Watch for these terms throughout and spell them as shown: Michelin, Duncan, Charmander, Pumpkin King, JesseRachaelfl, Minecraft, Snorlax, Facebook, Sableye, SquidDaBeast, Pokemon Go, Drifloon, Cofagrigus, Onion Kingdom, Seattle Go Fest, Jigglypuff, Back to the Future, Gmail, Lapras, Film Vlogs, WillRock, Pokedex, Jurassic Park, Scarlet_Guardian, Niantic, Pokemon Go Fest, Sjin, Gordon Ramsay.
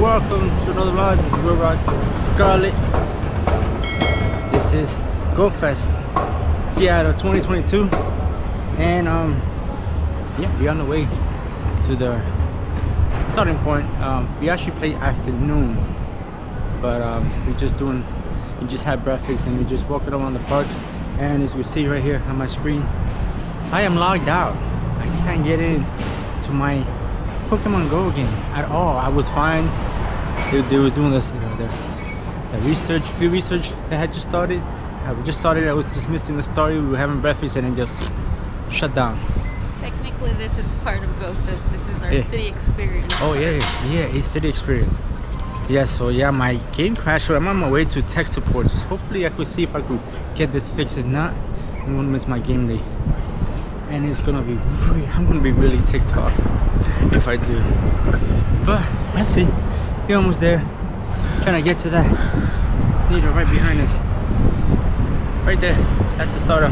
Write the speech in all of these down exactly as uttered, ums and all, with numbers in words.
welcome to another vlog. This is Will Rock Scarlet. This is Go Fest Seattle twenty twenty-two, and um yeah, we're on the way to the starting point. Um we actually play afternoon, but um we're just doing we just had breakfast and we're just walking around the park. And as you see right here on my screen, I am logged out. I can't get in to my Pokemon Go game at all. I was fine. They, they were doing this, you know, the, the research, field research that had just started. I just started. I was just missing the story. We were having breakfast and it just shut down. Technically, this is part of Go Fest. This is our yeah. city experience. Oh yeah, yeah, yeah, a city experience. Yeah. So yeah, my game crashed. So I'm on my way to tech support. So hopefully, I could see if I could get this fixed. If not, I won't miss my game day. And it's gonna be really, I'm gonna be really ticked off if I do, but let's see. We're almost there. Can I get to that needle right behind us? Right there. That's the starter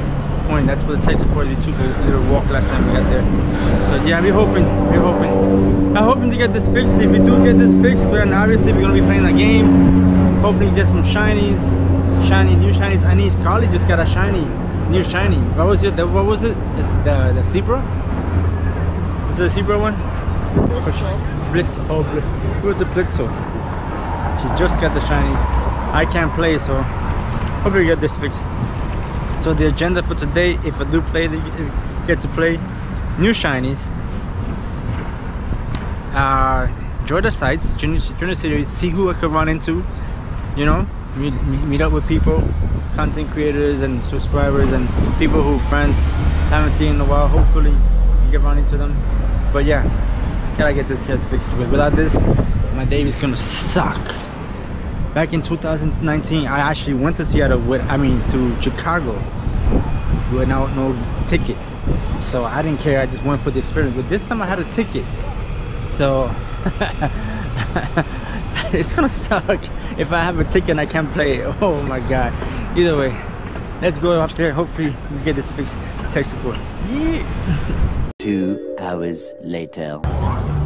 point. That's where the tech support. We took a little walk last time we got there. So yeah, we're hoping. We're hoping. I'm hoping to get this fixed. If we do get this fixed, then obviously we're gonna be playing a game. Hopefully we get some shinies, shiny new shinies. I need Scarlet just got a shiny. New shiny. What was it? The, what was it? It's the the zebra? Is it the zebra one? Blitzo. Blitz. Oh, Blitz. It was a Blitzo. She just got the shiny. I can't play, so hopefully we get this fixed. So the agenda for today, if I do play, get to play new shinies. Uh, enjoy the sights. Junior, junior series. See who I could run into. You know, meet meet up with people. Content creators and subscribers and people who friends haven't seen in a while. Hopefully you get running to them. But yeah, can I get this case fixed? Because without this, my day is gonna suck. Back in two thousand nineteen, I actually went to Seattle with, I mean to Chicago without no ticket. So I didn't care, I just went for the experience. But this time I had a ticket. So it's gonna suck if I have a ticket and I can't play it. Oh my god. Either way, let's go up there. Hopefully we get this fixed. Tech support. Yeah. Two hours later.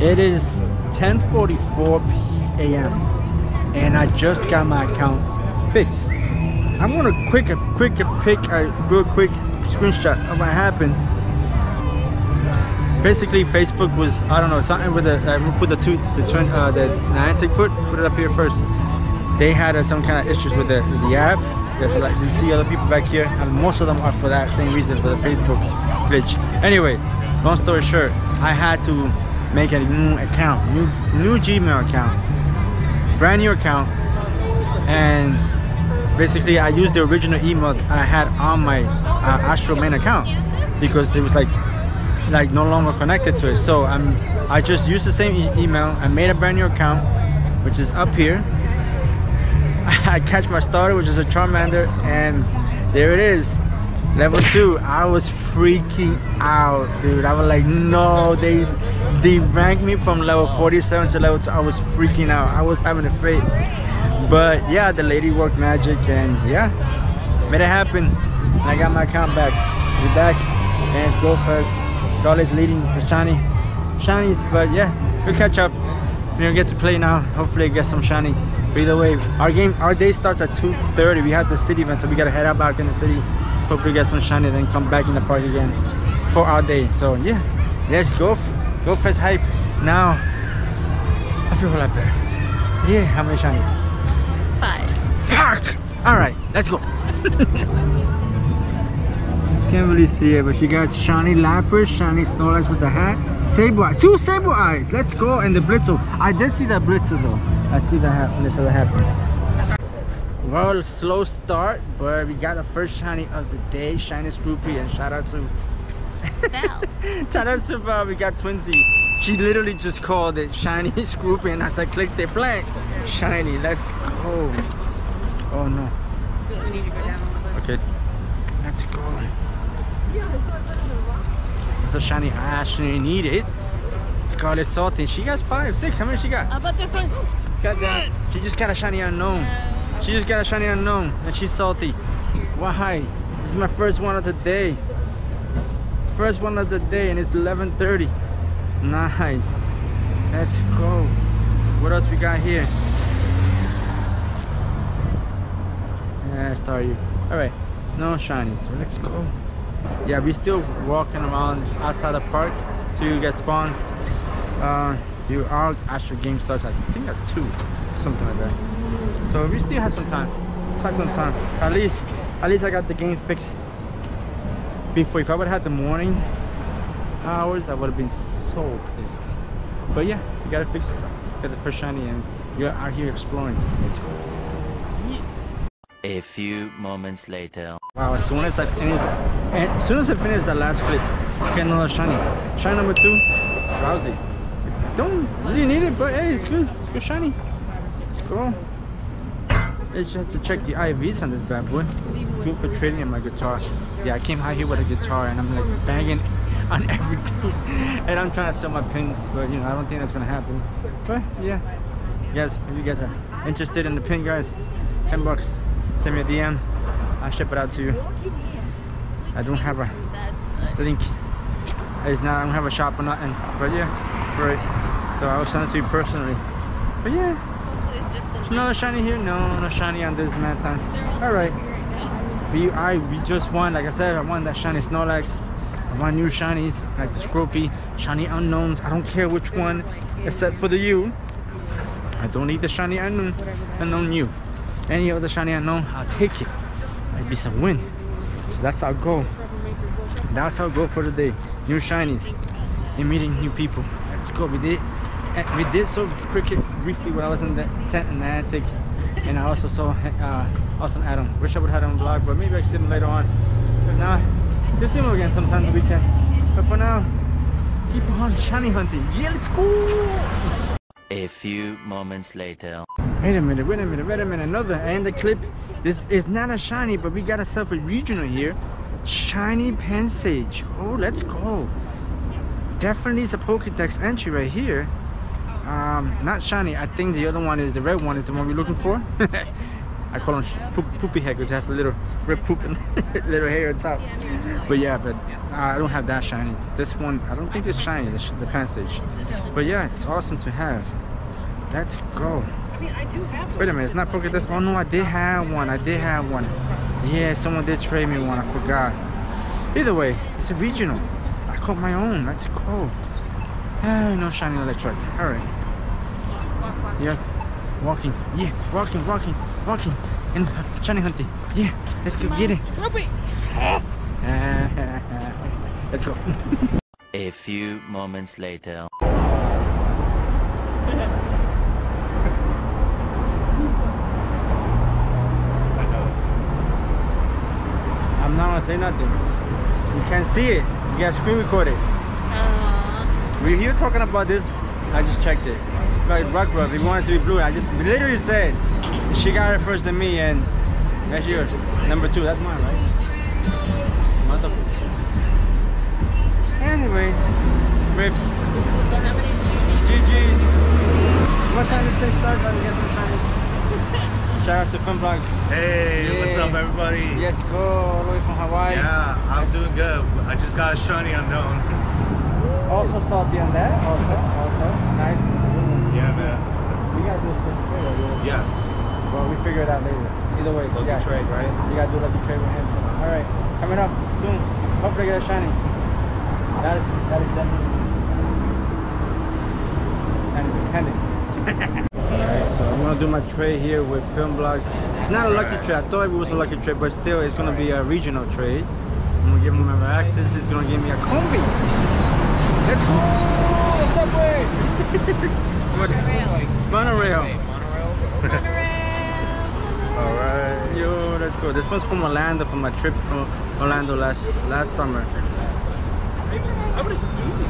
It is ten forty-four p m and I just got my account fixed. I'm gonna quick a quick a pick a real quick screenshot of what happened. Basically, Facebook was, I don't know, something with the, I put the two the trend, uh, the Niantic put put it up here first. They had uh, some kind of issues with the with the app. Yes, yeah, so like you see other people back here, and most of them are for that same reason, for the Facebook glitch. Anyway, long story short, I had to make a new account, new new Gmail account, brand new account, and basically I used the original email I had on my uh, Astro main account because it was like like no longer connected to it. So I'm I just used the same e email. I made a brand new account, which is up here. I catch my starter, which is a Charmander, and there it is, level two. I was freaking out, dude. I was like, no, they they ranked me from level forty-seven to level two. I was freaking out. I was having a fit. But yeah, the lady worked magic, and yeah, made it happen. And I got my account back. We're back, and it's Go Fest. Scarlet's leading the shiny, shinies. But yeah, we'll catch up. We'll get to play now. Hopefully, I get some shiny. Either way, our game, our day starts at two thirty. We have the city event, so we gotta head out back in the city. Hopefully, get some shiny, then come back in the park again for our day. So yeah, let's go, Go Fest hype. Now, I feel a lot better. Yeah, how many shiny? Five. Fuck! All right, let's go. Can't really see it, but she got shiny Lapras, shiny Snorlax with the hat, Sableye, two Sableyes. Let's go, and the Blitzo. I did see that Blitzo though. I see that happen, this other happen. Well, slow start, but we got the first shiny of the day, shiny Scroopy, and shout out to shout out to uh, we got Twinsy. She literally just called it shiny Scroopy, and as I clicked the blank, shiny. Let's go. Oh no. We need to go down. Okay. Let's go. This is a shiny I actually needed. Scarlet Salty. She got five, six. How many she got? How about this one? Got that. She just got a shiny unknown. Uh, she just got a shiny unknown, and she's salty. Why? This is my first one of the day. First one of the day, and it's eleven thirty. Nice. Let's go. What else we got here? Yeah, star you. Alright, no shinies. Let's go. Yeah, we're still walking around outside the park, so you get spawns. Uh, you our actual game starts, I think, at two, something like that. So we still have some time. Quite some time. At least, at least I got the game fixed before. If I would have had the morning hours, I would have been so pissed. But yeah, you gotta fix it. Get the first shiny, and you're out here exploring. Let's go. Yeah. A few moments later. Wow, as soon as I finish, as soon as I finish the last clip, I get another shiny. Shiny number two, drowsy. Don't really need it, but hey, it's good. It's good shiny. Let's go. It's just to check the I Vs on this bad boy. Good for trading in my guitar. Yeah, I came out here with a guitar and I'm like banging on everything. And I'm trying to sell my pins, but you know, I don't think that's gonna happen. But yeah, you guys, if you guys are interested in the pin, guys, ten bucks. Send me a D M, I'll ship it out to you. I don't have a link. It's not, I don't have a shop or nothing. But yeah, right. So I will send it to you personally. But yeah, no shiny here, no, no shiny on this mad time. All right. We, I, we just won, like I said, I won that shiny Snorlax. I won new shinies, like the Scroopy, shiny unknowns. I don't care which one, except for the U. I don't need the shiny unknown, unknown U. Any other shiny I know, I'll take it. Might be some win. So that's our goal. That's our goal for the day. New shinies and meeting new people. Let's go. We did we did so cricket briefly when I was in the tent in the attic, and I also saw uh, awesome Adam. Wish I would have had him on the vlog, but maybe I can see him later on. But nah, you'll see him again sometime the weekend. But for now, keep on shiny hunting. Yeah, let's go. A few moments later. Wait a minute, wait a minute, wait a minute. Another and the clip. This is not a shiny, but we got ourselves a regional here. Shiny Pensage. Oh, let's go. Definitely is a Pokedex entry right here. Um, not shiny. I think the other one is the red one. Is the one we're looking for. I call him poop, poopy head because it has a little red poop and little hair on top. But yeah, but uh, I don't have that shiny. This one, I don't think it's shiny. It's just the Passage. But yeah, it's awesome to have. Let's go. Wait a minute, it's not Pokedex. Oh no, I did have one. I did have one. Yeah, someone did trade me one. I forgot. Either way, it's a regional. I caught my own. Let's go. Oh, no shiny electric. All right. Yeah. Walking, yeah, walking, walking, walking, and shiny hunting, yeah, let's go get it. Let's go. A few moments later. I'm not gonna say nothing. You can't see it. You got screen recorded. Uh-huh. We're here talking about this. I just checked it. Like Rock Rough, if you want it to be blue, I just literally said she got it first than me, and that's yours. Number two, that's mine, right? Motherfucker. Anyway, rip. So how many do you need? G G's. What time does this start? I get some shiny. Shout out to Film Vlogs. Hey, yeah. What's up, everybody? Yes, go all the way from Hawaii. Yeah, I'm yes. doing good. I just got a shiny unknown. Also salty on that. Also, also nice. Yeah, man. We gotta do a special trade, right? Yes. Well, we figure it out later. Either way, lucky yeah. trade, right? You gotta do a lucky trade with him. All right, coming up soon. Hopefully, I get a shiny. That is, that is definitely. And it's pending. All right, so I'm gonna do my trade here with Film Vlogs. It's not a lucky right. trade. I thought it was a lucky trade, but still, it's gonna be a regional trade. I'm gonna give him my reactors. He's gonna give me a combi. Let's go. Subway. Monorail. Monorail. Monorail. Monorail. All right. Yo, let's go. This one's from Orlando, from my trip from Orlando last last summer. I would assume.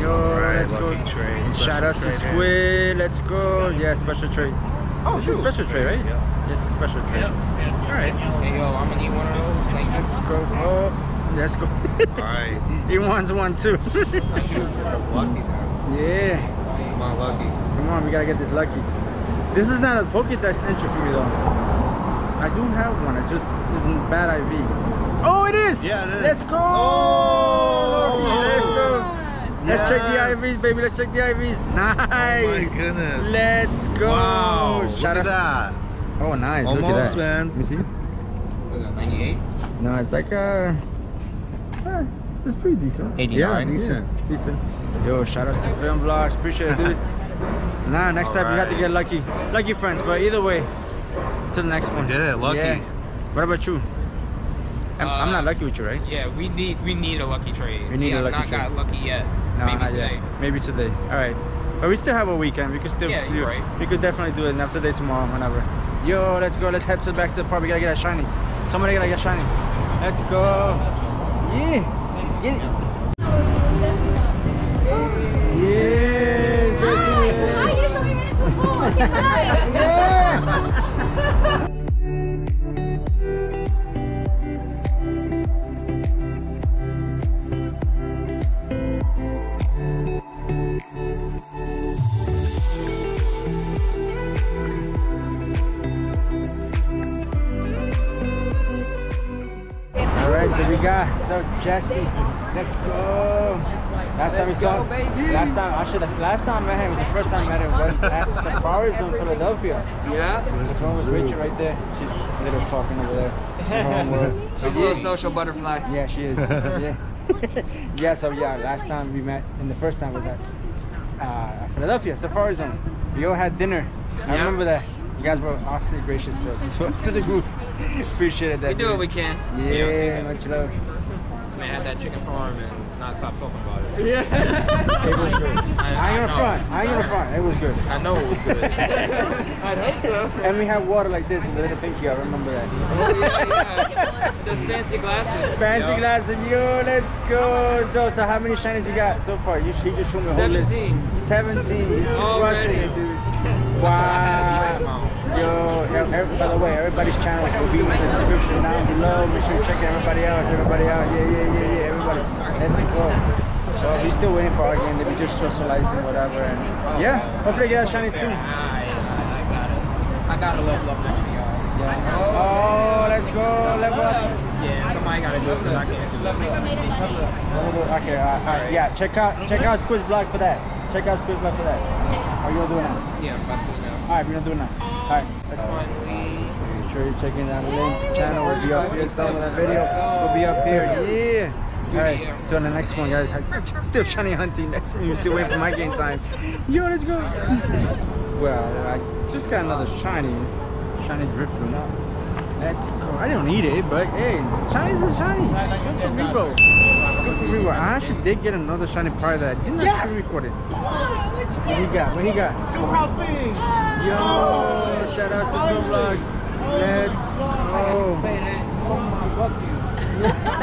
Yo, right, let's go. Trade. Shout out to Squid. Let's go. Yeah, special trade. Oh, it's a special trade, right? Yeah. It's a special trade. All right. Hey, yo, I'm gonna eat one of those. Like, let's go. Oh, let's go. All right. He wants one too. Yeah. Come on, lucky. Come on, we gotta get this lucky. This is not a Pokédex entry for me though. I do have one. I just isn't bad I V. Oh, it is. Yeah, it is. Let's go. Oh, let's go. Let's yes. check the I Vs, baby. Let's check the I Vs. Nice. Oh my goodness. Let's go. Wow. Shout look at out. That. Oh, nice. Almost, look at that. Man. Let me see. What is that, ninety-eight? No, it's like a... Uh, it's pretty decent. eighty-nine. Yeah, decent. Yeah. Decent. Yo, shout out to Film Vlogs. Appreciate it, dude. Nah, next All time right. you have to get lucky. Lucky friends, but either way, to the next one. We did it. Lucky. Yeah. What about you? I'm, uh, I'm not lucky with you, right? Yeah, we need we need a lucky trade. We need yeah, a lucky I've not trade. Not got lucky yet. No, maybe today. Yet. Maybe today. All right, but we still have a weekend. We could still. Yeah, you're we, right. We could definitely do it. Not today, tomorrow, whenever. Yo, let's go. Let's head to the back to the park. We gotta get a shiny. Somebody gotta get a shiny. Let's go. Yeah, let's get it. Yeah. Hi. Hi. You saw me get into a pool. Okay, hi. Yeah. So Jesse, let's go. Last time we saw, last time I should have, last time I met him was the first time I met him was at Safari Zone, Philadelphia. Yeah. This one was Rachel right there. She's a little talking over there. She's, She's a little social butterfly. Yeah, she is. Yeah. Yeah. So yeah, last time we met, and the first time was at uh, Philadelphia Safari Zone. We all had dinner. I yeah. remember that. You guys were awfully gracious to, to the group. Appreciate that. We do dude. what we can. Yeah, much love. This man had that chicken farm and not stop talking about it. Yeah. It was good. I, I, I ain't gonna front. I ain't gonna front. It was good. I know it was good. I know so. And we had water like this with a little pinky. I remember that. Oh, yeah, yeah. Those fancy glasses. Fancy yo. glasses. Yo, let's go. So, so how many shinies you got so far? You, he just showed me a whole list. seventeen. seventeen. Already. Wow. Yo, every, by the way, everybody's channel will be in the description down below. Make sure you check everybody out, everybody out. Yeah, yeah, yeah, yeah, everybody. Let's go. Well, we're still waiting for our game. They'll be just socializing, whatever. And yeah, hopefully get a shiny soon. I got a level up next to y'all. Yeah. Oh, let's go. Level up. Yeah, somebody gotta do it because I can't do it. Okay, all right. Yeah, check out, check out Squid's blog for that. Check out Squid's blog for that. Are you gonna do it now? Yeah, I'm about to do it now. All right, we're gonna do it now. Alright, let's finally make sure you're checking out the link. Channel will be up here, some of that video will be up here. Yeah. Alright, so on the next one, guys, I'm still shiny hunting. Next time, you still waiting for my game time. Yo, let's go. Well, I just got another shiny, shiny Drifloon. Let's go. I don't need it, but hey, shinies are shiny. Good for Rebo. Good for Rebo. I actually did get another shiny prior that I didn't actually record it. What he got? What he got? Scoop hopping. Yo, shout out to Film Vlogs. Let's go. Oh my god.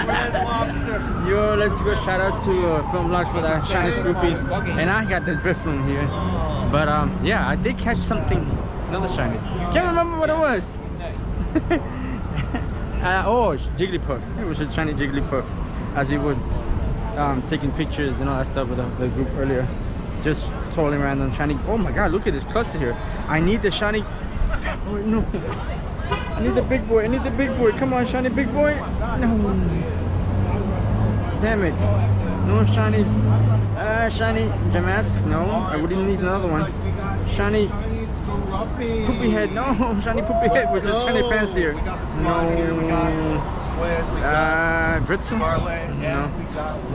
Red Lobster. Yo, let's go. Shout out to uh, Film Vlogs for that shiny Scoopy. And I got the Drifloon here. But um, yeah, I did catch something. Another shiny. Can't remember what it was. uh, oh, Jigglypuff. It was a shiny Jigglypuff. As we were um, taking pictures and all that stuff with the, the group earlier. Just totally random shiny. Oh my god, look at this cluster here. I need the shiny. Oh, no. I need the big boy. I need the big boy. Come on, shiny big boy. No. Damn it. No shiny. Uh, shiny Damask. No, I wouldn't need another one. Shiny poopy head. No, shiny poopy head, which is shiny pants here. No. Uh, Britzel. No.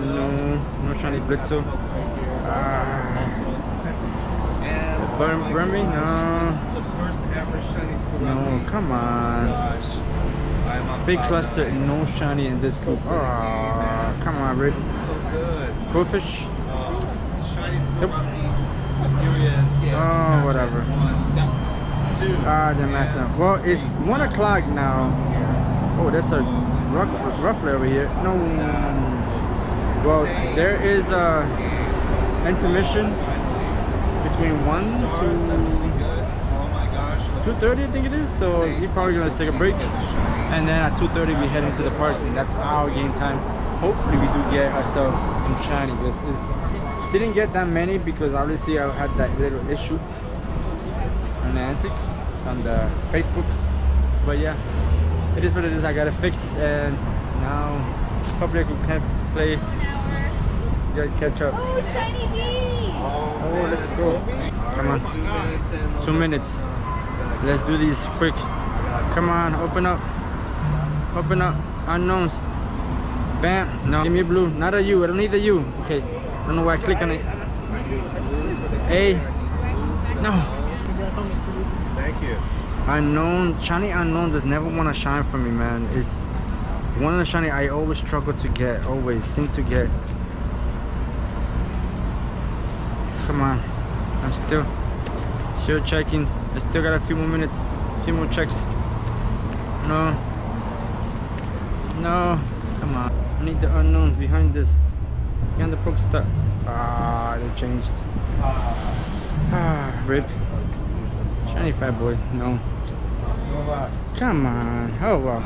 No. No shiny Britzel. Uh, Burn, burn me? No. No, come on. Big cluster, no shiny in this group. Oh, come on, Rick. Cool fish? Nope. Oh, whatever. Ah, they messed up. Well, it's one o'clock now. Oh, that's a ruffler over here. No. Well, there is a intermission. Between one to two thirty, I think it is. So you're probably gonna take a break, and then at two thirty we head into the park, and that's our game time. Hopefully we do get ourselves some shiny. This is didn't get that many because obviously I had that little issue on Niantic on the Facebook. But yeah, it is what it is. I gotta fix, and now hopefully I can play You guys catch up. Oh, shiny bee! Oh, let's go. Come on. Two minutes. Let's do these quick. Come on, open up. Open up. Unknowns. Bam. No, give me a blue. Not a U. I don't need a U. Okay. I don't know why I click on it. A. No. Thank you. Unknown. Shiny unknown does never want to shine for me, man. It's one of the shiny I always struggle to get. Always seem to get. Come on. I'm still still checking. I still got a few more minutes. A few more checks. No. No. Come on. I need the unknowns behind this. Behind the Pokestop. Ah, they changed. Ah, rip. Shiny fat boy. No. Come on. Oh wow.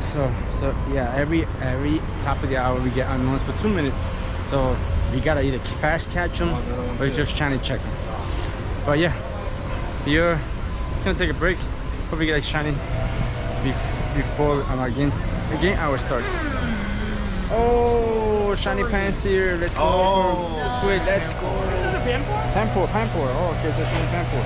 So so yeah, every every top of the hour we get unknowns for two minutes. So you gotta either fast catch them or just trying to check them. But yeah, you're gonna take a break. Hope you get a shiny bef before um, against the game hour starts. Oh, shiny pants here. Let's go. Oh, Squid, let's go. Is it a Pampor? Pampor, Pampor. Oh, okay, it's a shiny Pampor.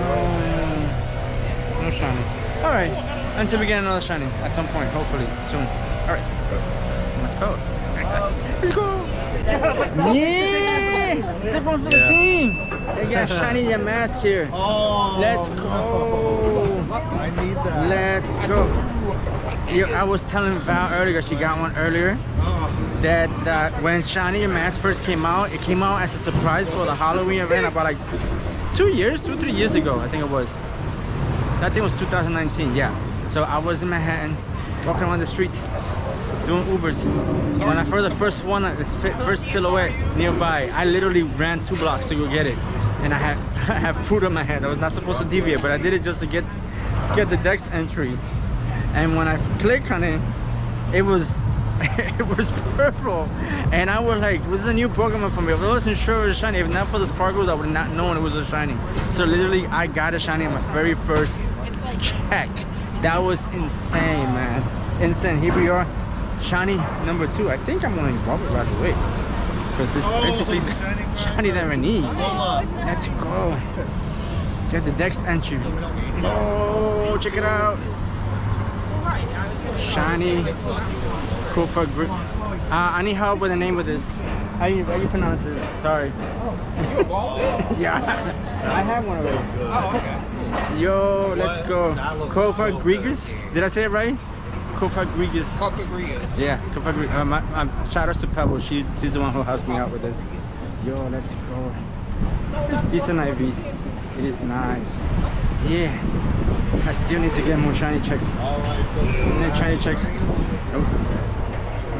No, no shiny. All right, until we get another shiny at some point, hopefully soon. All right, let's go. Let's go! Yeah! Tip one for the yeah. team! They got shiny in your mask here. Oh, let's go! I need that. Let's go! Yo, I was telling Val earlier, she got one earlier, that uh, when shiny your mask first came out, it came out as a surprise for the Halloween event about like two years, two, three years ago, I think it was. I think it was two thousand nineteen, yeah. So I was in Manhattan, walking around the streets, doing Ubers. When I heard the first one, this first silhouette nearby, I literally ran two blocks to go get it, and I had I had food on my head. I was not supposed to deviate, but I did it just to get get the Dex entry. And when I clicked on it, it was it was purple, and I was like, "This is a new Pokemon for me. I wasn't sure it was shiny. If not for the sparkles, I would not know it was a shiny." So literally, I got a shiny in my very first check. That was insane, man. Insane. Here we are. Shiny number two. I think I'm gonna involve it right away because this oh, is basically the shiny, shiny that we need. Let's go. Get the Dex entry. Oh, check it out. Shiny Cofagrigus. Uh, I need help with the name of this. How you how you pronounce this? Sorry. Yeah, I have one of them. Oh, okay. Yo, let's go. Cofagrigus. Did I say it right? Cofagrigus. Cofagrigus. Yeah, Cofagrigus. Um, I, I'm, shout out to Pebble. She, she's the one who helps me out with this. Yo, let's go. It's decent I V. It is nice. Yeah. I still need to get more shiny checks. Need shiny checks. Nope.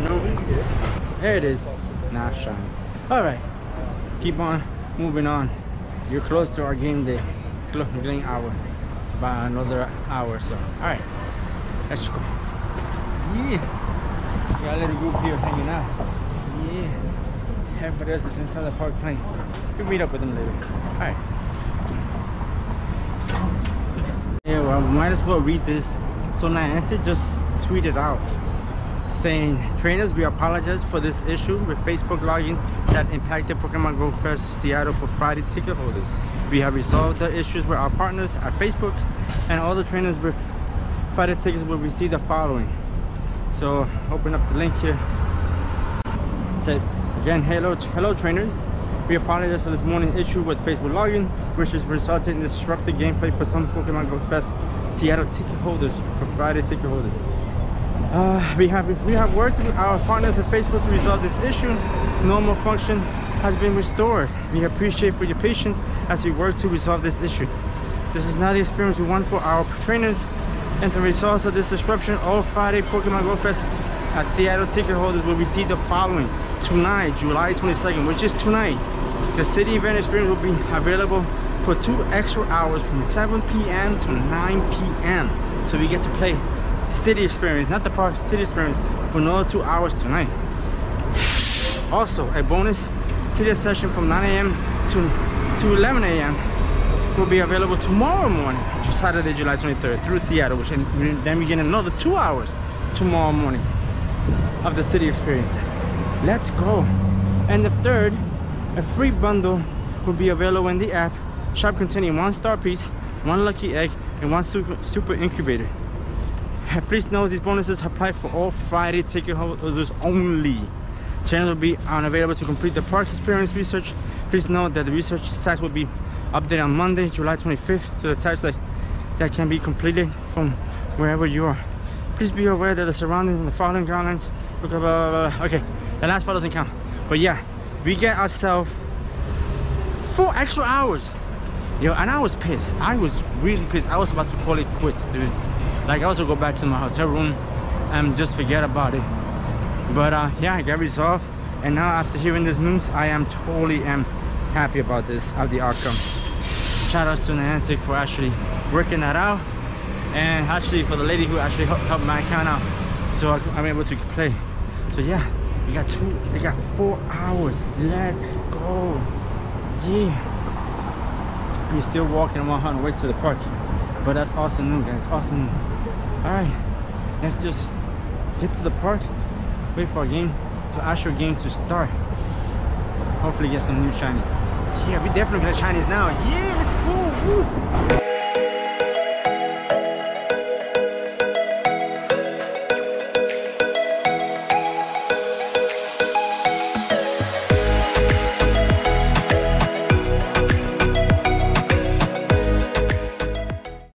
Nope. There it is. Not shiny. All right. Keep on moving on. You're close to our game day. Close game hour. By another hour or so. All right. Let's go. Yeah, got a little group here hanging out. Yeah, everybody else is inside the park playing. We'll meet up with them later. All right. Yeah, well, we might as well read this. So Niantic just tweeted out saying, "Trainers, we apologize for this issue with Facebook login that impacted Pokemon Go Fest Seattle for Friday ticket holders. We have resolved the issues with our partners at Facebook, and all the trainers with Friday tickets will receive the following." So open up the link here. It said again, hello hello trainers, we apologize for this morning's issue with Facebook login, which has resulted in disrupted gameplay for some Pokemon Go Fest Seattle ticket holders for Friday ticket holders. Uh, we have we have worked with our partners at Facebook to resolve this issue. Normal function has been restored. We appreciate for your patience as we work to resolve this issue. This is not the experience we want for our trainers, and the results of this disruption, all Friday Pokemon Go Fest at Seattle ticket holders will receive the following. Tonight, July twenty-second, which is tonight, the city event experience will be available for two extra hours from seven P M to nine P M So we get to play city experience, not the park, city experience for another two hours tonight. Also, a bonus city session from nine A M to, to eleven A M will be available tomorrow morning, which is Saturday, July twenty-third, through Seattle, which and then we get another two hours tomorrow morning. of the city experience. Let's go. And the third, a free bundle will be available in the app shop containing one star piece, one lucky egg, and one super incubator. Please note these bonuses apply for all Friday ticket holders only. Channels will be unavailable to complete the park experience research. Please note that the research sites will be updated on Monday, July twenty-fifth, to the types that, that can be completed from wherever you are. Please be aware that the surroundings and the following guidelines. Blah, blah, blah, blah. Okay, the last part doesn't count. But yeah, we get ourselves four extra hours. Yo, and I was pissed. I was really pissed. I was about to call it quits, dude. Like, I also go back to my hotel room and just forget about it. But uh, yeah, I got resolved. And now after hearing this news, I am totally am happy about this, of the outcome. Shout outs to Niantic for actually working that out. And actually for the lady who actually helped my account out. So I'm able to play. So yeah, we got two, we got four hours. Let's go. Yeah. We're still walking on the way to the park. But that's awesome new, guys, awesome new. All right, let's just get to the park. Wait for a game, to actual game to start. Hopefully get some new shinies. Yeah, we definitely got shinies now. Yeah, let's go. Woo.